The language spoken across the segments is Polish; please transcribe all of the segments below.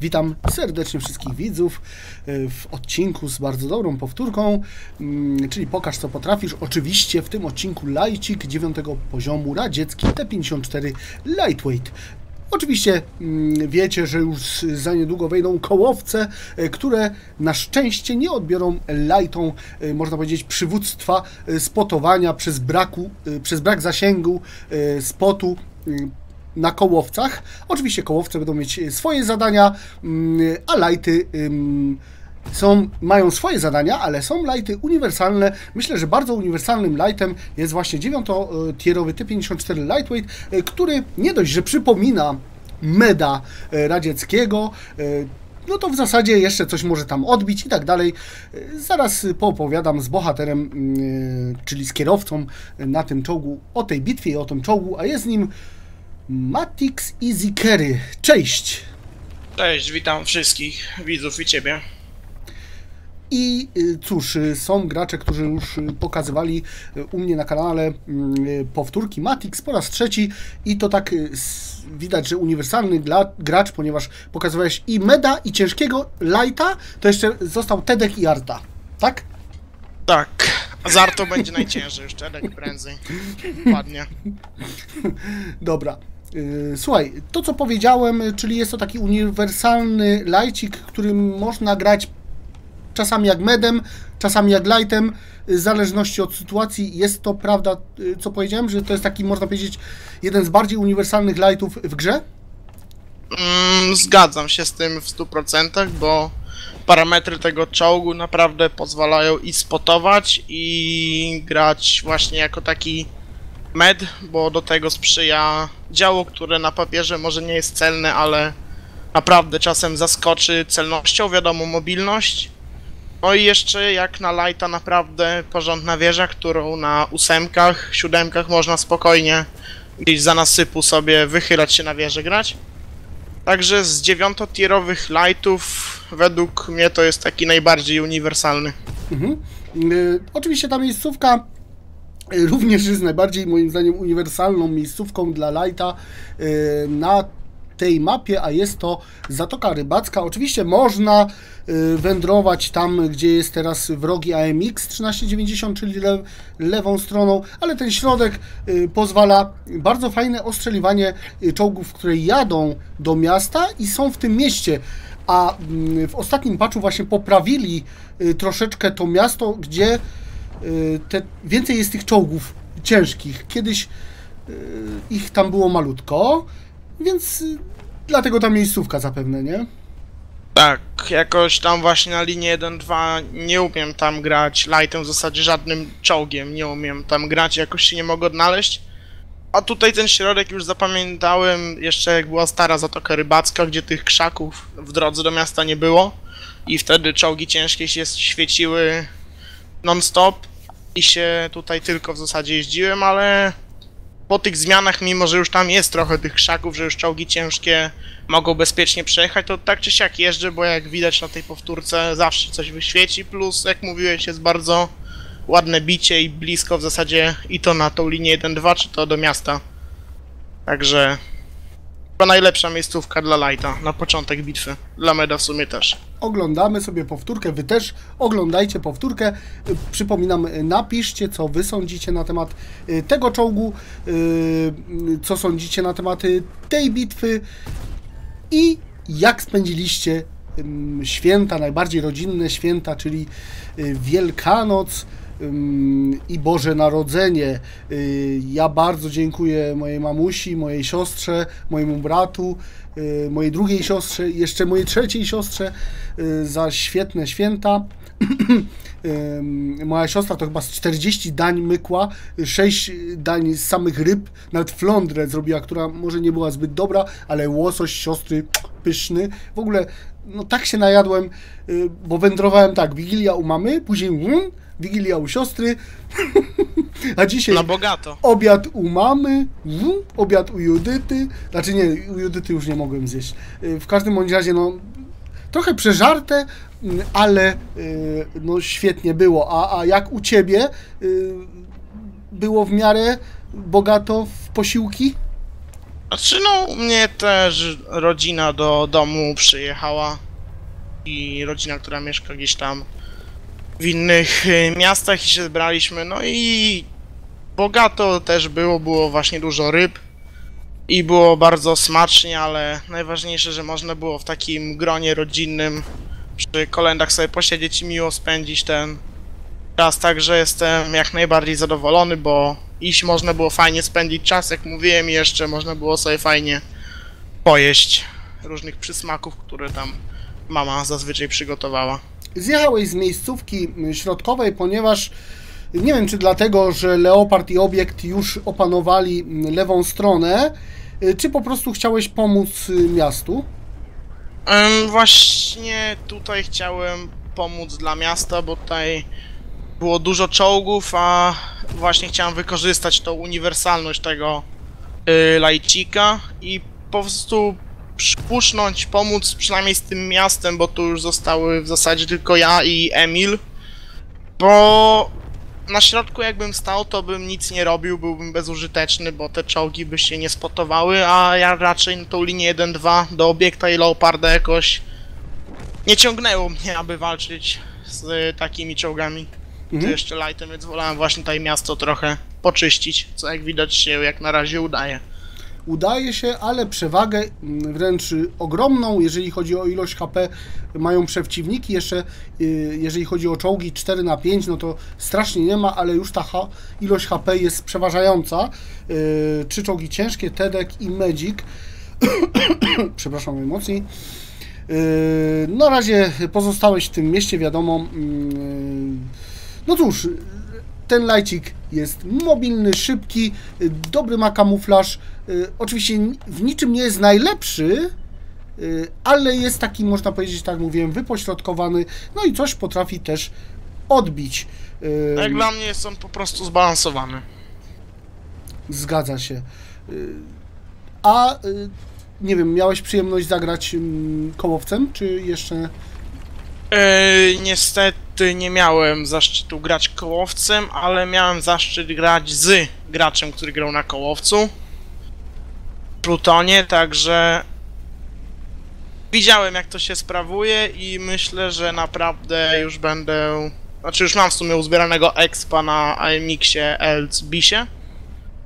Witam serdecznie wszystkich widzów w odcinku z bardzo dobrą powtórką, czyli pokaż co potrafisz. Oczywiście w tym odcinku lajcik 9 poziomu radziecki T-54 Lightweight. Oczywiście wiecie, że już za niedługo wejdą kołowce, które na szczęście nie odbiorą lightą, można powiedzieć, przywództwa spotowania przez brak zasięgu spotu na kołowcach. Oczywiście kołowce będą mieć swoje zadania, a lighty mają swoje zadania, ale są lighty uniwersalne. Myślę, że bardzo uniwersalnym lightem jest właśnie 9-tierowy T-54 Lightweight, który nie dość, że przypomina Meda radzieckiego, no to w zasadzie jeszcze coś może tam odbić i tak dalej. Zaraz poopowiadam z bohaterem, czyli z kierowcą na tym czołgu, o tej bitwie i o tym czołgu, a jest nim Matix i Zikary. Cześć! Cześć, witam wszystkich widzów i Ciebie. I cóż, są gracze, którzy już pokazywali u mnie na kanale powtórki Matix po raz trzeci i to tak widać, że uniwersalny gracz, ponieważ pokazywałeś i Meda, i ciężkiego lighta, to jeszcze został Tedek i Arta, tak? Tak, z Artą będzie najciężej, już Tedek prędzej padnie. Dobra. Słuchaj, to co powiedziałem, czyli jest to taki uniwersalny lajcik, którym można grać czasami jak medem, czasami jak lightem, w zależności od sytuacji. Jest to prawda, co powiedziałem, że to jest taki, można powiedzieć, jeden z bardziej uniwersalnych lightów w grze? Zgadzam się z tym w 100%, bo parametry tego czołgu naprawdę pozwalają i spotować, i grać właśnie jako taki med, bo do tego sprzyja działo, które na papierze może nie jest celne, ale naprawdę czasem zaskoczy celnością, wiadomo, mobilność. No i jeszcze jak na lighta naprawdę porządna wieża, którą na 8-kach, 7-kach można spokojnie gdzieś za nasypu sobie wychylać się na wieżę grać. Także z 9-tierowych lightów według mnie to jest taki najbardziej uniwersalny. Mhm. Oczywiście ta miejscówka również jest najbardziej moim zdaniem uniwersalną miejscówką dla lighta na tej mapie, a jest to Zatoka Rybacka. Oczywiście można wędrować tam, gdzie jest teraz wrogi AMX 1390, czyli lewą stroną, ale ten środek pozwala bardzo fajne ostrzeliwanie czołgów, które jadą do miasta i są w tym mieście. A w ostatnim patchu właśnie poprawili troszeczkę to miasto, gdzie więcej jest tych czołgów ciężkich. Kiedyś ich tam było malutko. Więc dlatego ta miejscówka zapewne, nie? Tak, jakoś tam właśnie na linii 1-2 nie umiem tam grać lightem, w zasadzie żadnym czołgiem nie umiem tam grać, jakoś się nie mogę odnaleźć. A tutaj ten środek już zapamiętałem, jeszcze jak była stara Zatoka Rybacka, gdzie tych krzaków w drodze do miasta nie było. I wtedy czołgi ciężkie się świeciły non-stop i się tutaj tylko w zasadzie jeździłem, ale po tych zmianach, mimo że już tam jest trochę tych krzaków, że już czołgi ciężkie mogą bezpiecznie przejechać, to tak czy siak jeżdżę, bo jak widać na tej powtórce zawsze coś wyświeci, plus jak mówiłeś jest bardzo ładne bicie i blisko w zasadzie i to na tą linię 1-2, czy to do miasta. Także to najlepsza miejscówka dla lighta na początek bitwy, dla meda w sumie też. Oglądamy sobie powtórkę, wy też oglądajcie powtórkę. Przypominam, napiszcie co wy sądzicie na temat tego czołgu, co sądzicie na temat tej bitwy i jak spędziliście święta, najbardziej rodzinne święta, czyli Wielkanoc i Boże Narodzenie. Ja bardzo dziękuję mojej mamusi, mojej siostrze, mojemu bratu, mojej drugiej siostrze, jeszcze mojej trzeciej siostrze za świetne święta. Moja siostra to chyba z 40 dań mykła, 6 dań z samych ryb, nawet flądrę zrobiła, która może nie była zbyt dobra, ale łosoś siostry pyszny. W ogóle no tak się najadłem, bo wędrowałem tak, wigilia u mamy, później wigilia u siostry, a dzisiaj bogato. Obiad u mamy, obiad u Judyty, znaczy nie, u Judyty już nie mogłem zjeść. W każdym bądź razie, no, trochę przeżarte, ale no, świetnie było. A jak u Ciebie było w miarę bogato w posiłki? Znaczy no, u mnie też rodzina do domu przyjechała i rodzina, która mieszka gdzieś tam w innych miastach i się zebraliśmy, no i bogato też było właśnie dużo ryb i było bardzo smacznie, ale najważniejsze, że można było w takim gronie rodzinnym przy kolędach sobie posiedzieć i miło spędzić ten czas, także jestem jak najbardziej zadowolony, bo iść można było fajnie spędzić czas, jak mówiłem, jeszcze można było sobie fajnie pojeść różnych przysmaków, które tam mama zazwyczaj przygotowała. Zjechałeś z miejscówki środkowej, ponieważ nie wiem, czy dlatego, że Leopard i Obiekt już opanowali lewą stronę, czy po prostu chciałeś pomóc miastu? Właśnie tutaj chciałem pomóc dla miasta, bo tutaj było dużo czołgów, a właśnie chciałem wykorzystać tą uniwersalność tego lajcika i po prostu przypusznąć, pomóc przynajmniej z tym miastem, bo tu już zostały w zasadzie tylko ja i Emil, bo na środku jakbym stał, to bym nic nie robił, byłbym bezużyteczny, bo te czołgi by się nie spotowały, a ja raczej na tą linię 1-2 do Obiekta i Leoparda jakoś nie ciągnęło mnie, aby walczyć z takimi czołgami. To jeszcze lightem, więc wolałem właśnie tutaj miasto trochę poczyścić, co jak widać się jak na razie udaje. Udaje się, ale przewagę wręcz ogromną, jeżeli chodzi o ilość HP, mają przeciwniki. Jeszcze jeżeli chodzi o czołgi 4-5, no to strasznie nie ma, ale już ta ilość HP jest przeważająca. Trzy czołgi ciężkie, Tedek i Medik. Przepraszam emocji. Na razie pozostałeś w tym mieście, wiadomo. No cóż, ten lajcik jest mobilny, szybki, dobry ma kamuflaż. Oczywiście w niczym nie jest najlepszy, ale jest taki, można powiedzieć, tak mówiłem, wypośrodkowany. No i coś potrafi też odbić. Jak dla mnie jest on po prostu zbalansowany. Zgadza się. A nie wiem, miałeś przyjemność zagrać kołowcem, czy jeszcze... niestety nie miałem zaszczytu grać kołowcem, ale miałem zaszczyt grać z graczem, który grał na kołowcu Plutonie, także widziałem, jak to się sprawuje i myślę, że naprawdę już będę... Znaczy już mam w sumie uzbieranego expa na AMX-ie ELC-Bisie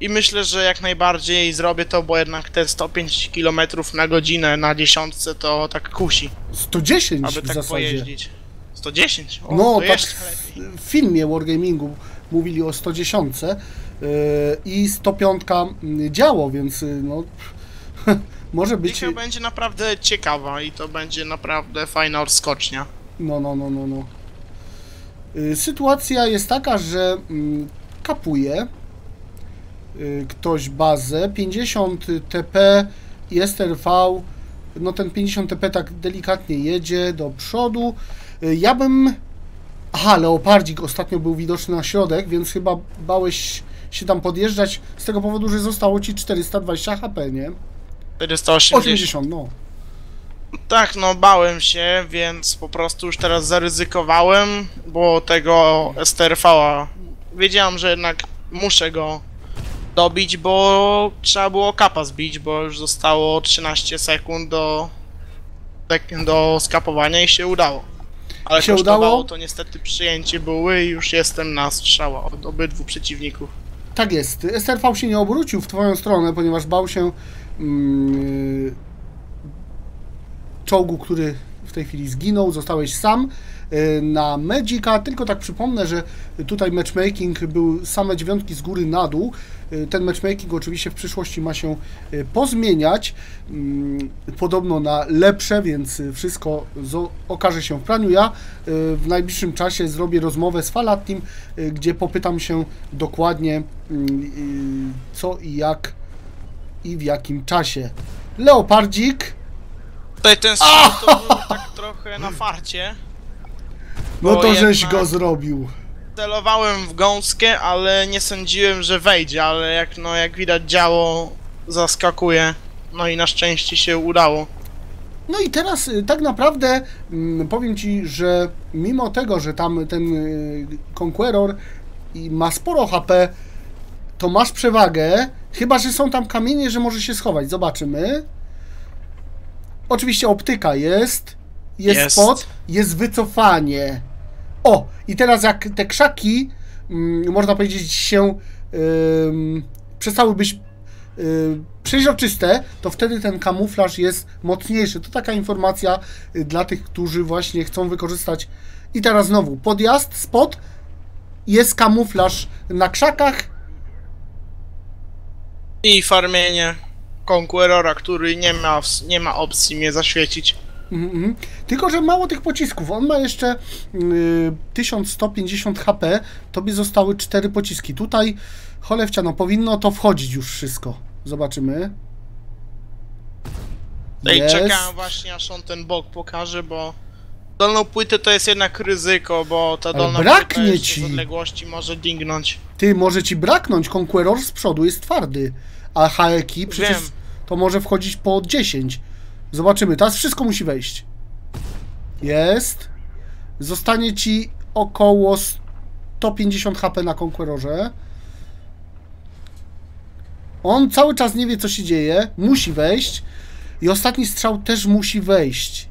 i myślę, że jak najbardziej zrobię to, bo jednak te 105 km na godzinę na 10 to tak kusi. 110 aby w tak zasadzie. Pojeździć. 110? O, no tak w filmie Wargamingu mówili o 110 i 105 działo, więc no może być... I to będzie naprawdę ciekawa i to będzie naprawdę fajna odskocznia. No. Sytuacja jest taka, że kapuje ktoś bazę, 50 TP i STRV, no ten 50 TP tak delikatnie jedzie do przodu. Ja bym... Aha, Leopardzik ostatnio był widoczny na środek, więc chyba bałeś się tam podjeżdżać z tego powodu, że zostało ci 420 HP, nie? 480, no. Tak, no bałem się, więc po prostu już teraz zaryzykowałem, bo tego STRV-a wiedziałem, że jednak muszę go dobić, bo trzeba było kapa zbić, bo już zostało 13 sekund do skapowania i się udało. Ale się udało, to niestety przyjęcie były i już jestem na strzała od obydwu przeciwników. Tak jest. STRV się nie obrócił w twoją stronę, ponieważ bał się czołgu, który w tej chwili zginął. Zostałeś sam na Medika. Tylko tak przypomnę, że tutaj matchmaking był same 9 z góry na dół. Ten matchmaking oczywiście w przyszłości ma się pozmieniać, podobno na lepsze, więc wszystko okaże się w praniu. Ja w najbliższym czasie zrobię rozmowę z Fala Team, gdzie popytam się dokładnie co i jak i w jakim czasie. Leopardzik! Tutaj ten strzał to był tak trochę na farcie. No to żeś go zrobił. Celowałem w gąskę, ale nie sądziłem, że wejdzie, ale jak widać działo zaskakuje. No i na szczęście się udało. No i teraz tak naprawdę powiem ci, że mimo tego, że tam ten Conqueror ma sporo HP, to masz przewagę, chyba że są tam kamienie, że może się schować. Zobaczymy. Oczywiście optyka jest. Jest spot, jest wycofanie. O, i teraz jak te krzaki, można powiedzieć, się przestały być przeźroczyste, to wtedy ten kamuflaż jest mocniejszy. To taka informacja dla tych, którzy właśnie chcą wykorzystać. I teraz znowu podjazd, spot, jest kamuflaż na krzakach. I farmienie Conquerora, który nie ma opcji mnie zaświecić. Mm-hmm. Tylko że mało tych pocisków. On ma jeszcze 1150 HP. Tobie zostały 4 pociski. Tutaj cholewciano, powinno to wchodzić już wszystko. Zobaczymy. I czekam właśnie, aż on ten bok pokaże, bo dolną płytę to jest jednak ryzyko, bo ta dolna płyta ci z odległości może dingnąć. Ty, może ci braknąć. Conqueror z przodu jest twardy, a haeki przecież to może wchodzić po 10. Zobaczymy, teraz wszystko musi wejść. Jest. Zostanie ci około 150 HP na Conquerorze. On cały czas nie wie, co się dzieje. Musi wejść. I ostatni strzał też musi wejść.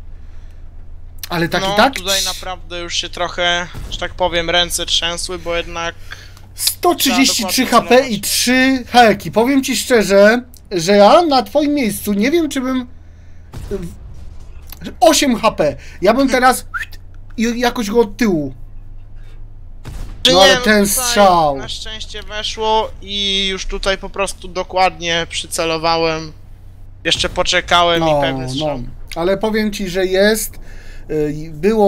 Ale tak no, i tak... tutaj naprawdę już się trochę, że tak powiem, ręce trzęsły, bo jednak... 133 HP i 3 heki. Powiem ci szczerze, że ja na twoim miejscu nie wiem, czy bym... 8 HP. Ja bym teraz jakoś go od tyłu. No ale ten strzał. Na szczęście weszło i już tutaj po prostu dokładnie przycelowałem. Jeszcze poczekałem i pewny strzał. No. Ale powiem ci, że jest.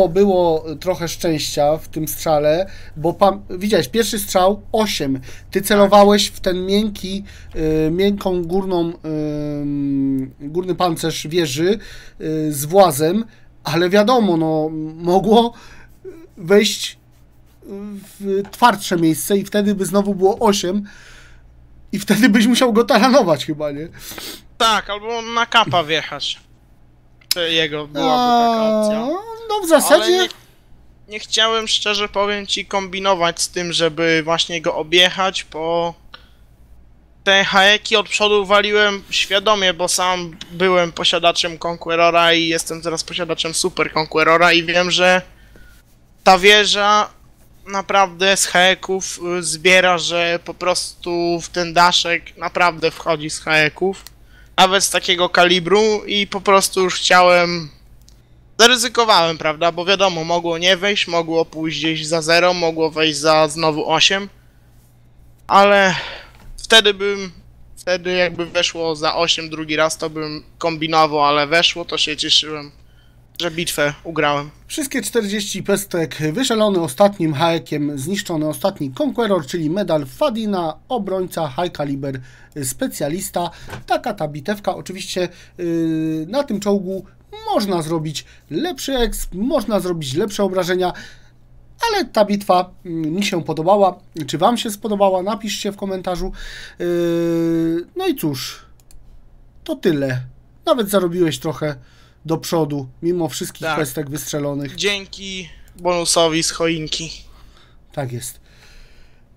Było trochę szczęścia w tym strzale, bo widziałeś, pierwszy strzał 8. Ty celowałeś w ten miękki, miękką górny pancerz wieży z włazem, ale wiadomo, no, mogło wejść w twardsze miejsce i wtedy by znowu było 8 i wtedy byś musiał go taranować chyba, nie? Tak, albo na kapa wjechać. Jego byłaby taka opcja. No w zasadzie... Nie chciałem, szczerze powiem ci, kombinować z tym, żeby właśnie go objechać, bo te haeki od przodu waliłem świadomie, bo sam byłem posiadaczem Conquerora i jestem teraz posiadaczem Super Conquerora i wiem, że ta wieża naprawdę z haeków zbiera, że po prostu w ten daszek naprawdę wchodzi z haeków. Nawet z takiego kalibru i po prostu już chciałem... Zaryzykowałem, prawda? Bo wiadomo, mogło nie wejść, mogło pójść gdzieś za 0, mogło wejść za znowu 8. Ale wtedy jakby weszło za 8 drugi raz, to bym kombinował, ale weszło, to się cieszyłem, że bitwę ugrałem. Wszystkie 40 pestek wyszalony ostatnim haekiem, zniszczony ostatni Conqueror, czyli medal Fadina, obrońca, high caliber, specjalista. Taka ta bitewka. Oczywiście na tym czołgu można zrobić lepszy exp, można zrobić lepsze obrażenia, ale ta bitwa mi się podobała. Czy wam się spodobała? Napiszcie w komentarzu. No i cóż, to tyle. Nawet zarobiłeś trochę do przodu, mimo wszystkich pestek wystrzelonych. Dzięki bonusowi z choinki. Tak jest.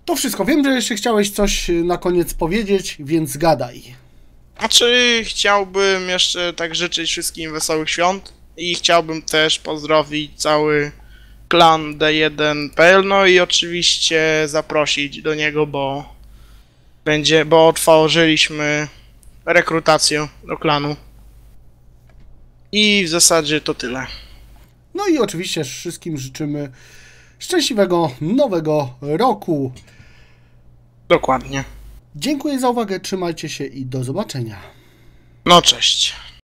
To wszystko. Wiem, że jeszcze chciałeś coś na koniec powiedzieć, więc gadaj. Znaczy, chciałbym jeszcze tak życzyć wszystkim wesołych świąt i chciałbym też pozdrowić cały klan D1.pl, no i oczywiście zaprosić do niego, bo otworzyliśmy rekrutację do klanu. I w zasadzie to tyle. No i oczywiście wszystkim życzymy szczęśliwego nowego roku. Dokładnie. Dziękuję za uwagę, trzymajcie się i do zobaczenia. No cześć.